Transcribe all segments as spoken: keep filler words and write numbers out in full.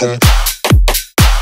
Pop it in, pop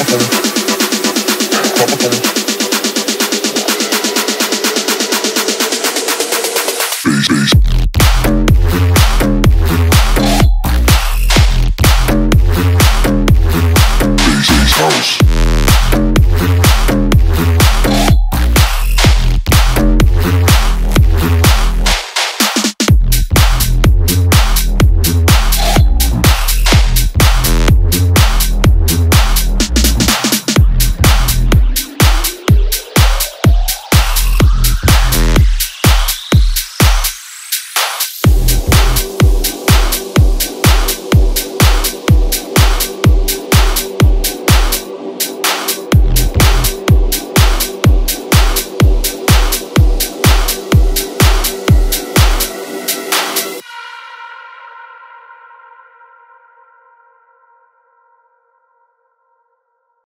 it in, pop it in.